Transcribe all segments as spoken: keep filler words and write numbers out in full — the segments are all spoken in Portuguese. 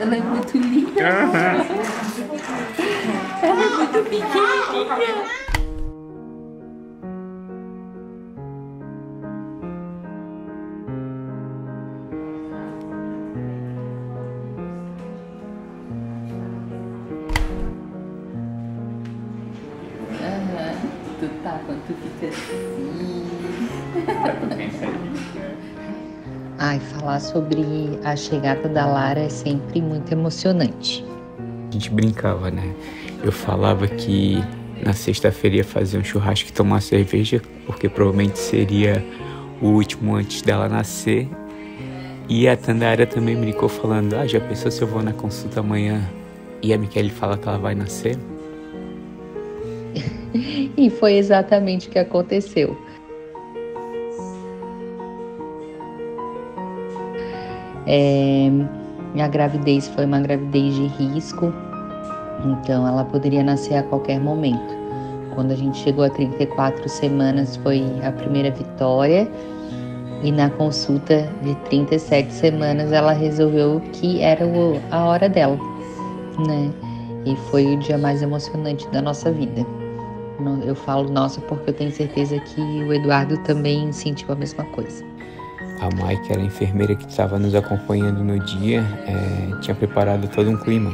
Ela é muito linda. Ela é muito pequenininha. Tá, quando tu fica assim. Ai, falar sobre a chegada da Lara é sempre muito emocionante. A gente brincava, né? Eu falava que na sexta-feira ia fazer um churrasco e tomar cerveja, porque provavelmente seria o último antes dela nascer. E a Tandara também brincou falando, ah, já pensou se eu vou na consulta amanhã? E a Michele fala que ela vai nascer? E foi exatamente o que aconteceu. É, a gravidez foi uma gravidez de risco, então ela poderia nascer a qualquer momento. Quando a gente chegou a trinta e quatro semanas foi a primeira vitória, e na consulta de trinta e sete semanas ela resolveu que era o, a hora dela, né? E foi o dia mais emocionante da nossa vida. Eu falo nossa porque eu tenho certeza que o Eduardo também sentiu a mesma coisa. A Mai, que era a enfermeira que estava nos acompanhando no dia, é, tinha preparado todo um clima.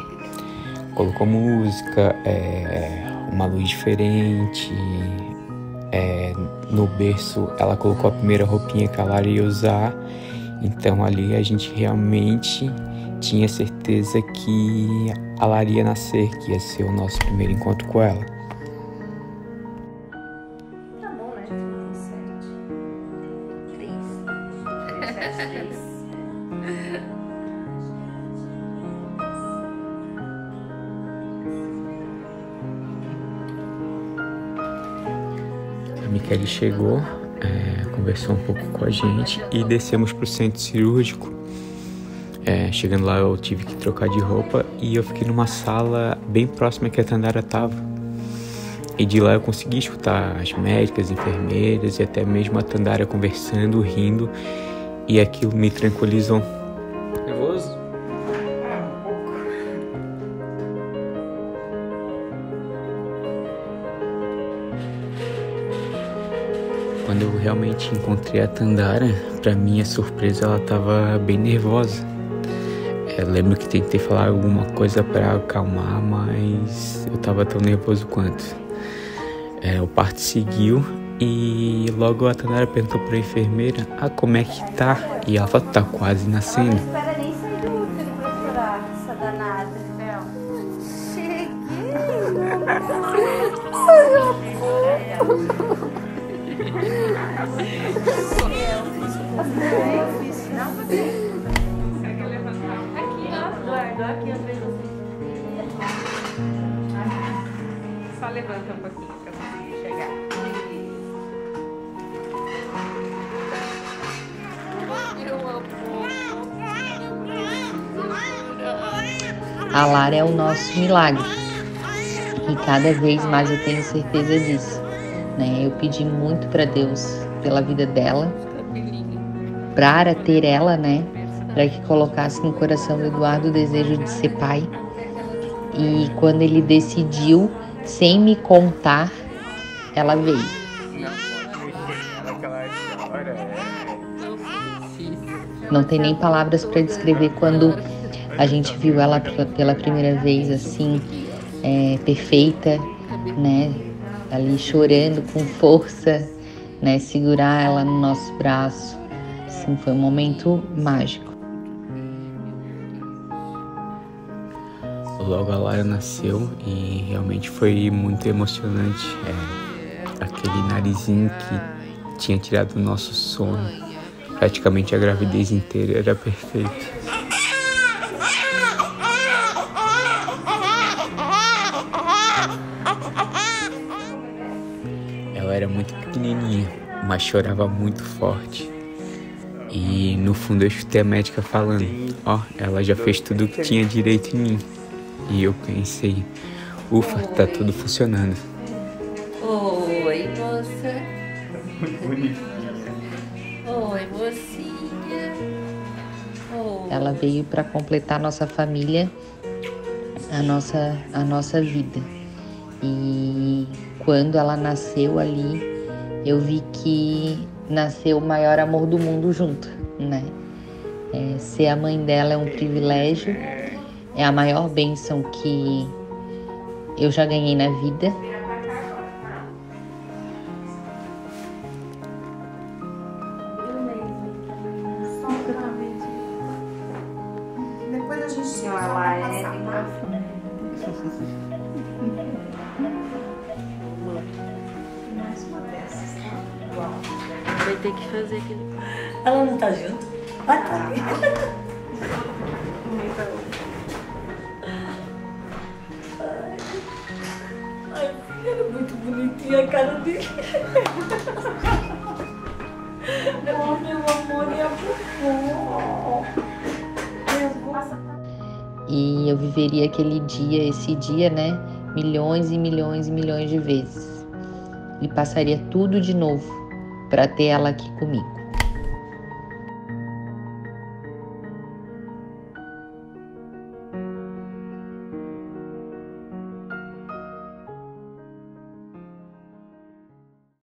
Colocou música, é, uma luz diferente. É, no berço, ela colocou a primeira roupinha que a Lara ia usar. Então ali a gente realmente tinha certeza que a Lara ia nascer, que ia ser o nosso primeiro encontro com ela. A Michele chegou, é, conversou um pouco com a gente e descemos para o centro cirúrgico. É, chegando lá eu tive que trocar de roupa e eu fiquei numa sala bem próxima que a Tandara estava. E de lá eu consegui escutar as médicas, enfermeiras e até mesmo a Tandara conversando, rindo, e aquilo me tranquilizou. Nervoso? Quando eu realmente encontrei a Tandara, para minha surpresa, ela estava bem nervosa. Eu lembro que tentei falar alguma coisa para acalmar, mas eu estava tão nervoso quanto. É, o parto seguiu e logo a Tandara perguntou para a enfermeira, ah, como é que tá? E ela falou, tá quase nascendo. Não espera nem sair do útero pra chorar, essa danada. Cheguei! Só levanta um pouquinho pra conseguir chegar. A Lara é o nosso milagre e cada vez mais eu tenho certeza disso, né? Eu pedi muito pra Deus pela vida dela, para ter ela, né, para que colocasse no coração do Eduardo o desejo de ser pai. E quando ele decidiu, sem me contar, ela veio. Não tem nem palavras para descrever quando a gente viu ela pela primeira vez assim, é, perfeita, né, ali chorando com força, né, segurar ela no nosso braço. Assim, foi um momento mágico. Logo a Lara nasceu e realmente foi muito emocionante. É, aquele narizinho que tinha tirado o nosso sono. Praticamente a gravidez inteira era perfeita. Ela era muito pequenininha, mas chorava muito forte. E no fundo eu escutei a médica falando, ó, oh, ela já fez tudo o que tinha direito em mim. E eu pensei, ufa, tá tudo funcionando. Oi, moça. Muito bonitinha. Oi, mocinha. Oi. Ela veio para completar a nossa família, a nossa, a nossa vida. E quando ela nasceu ali, eu vi que nasceu o maior amor do mundo junto, né? É, ser a mãe dela é um privilégio, é a maior bênção que eu já ganhei na vida. Depois a gente se ela é mais uma dessas, igual. Vai ter que fazer aquele. Ela não tá junto? Vai tá. Ai, era muito bonitinha a cara dele. Não, meu amor, é fofo. E eu viveria aquele dia, esse dia, né, milhões e milhões e milhões de vezes. E passaria tudo de novo para ter ela aqui comigo.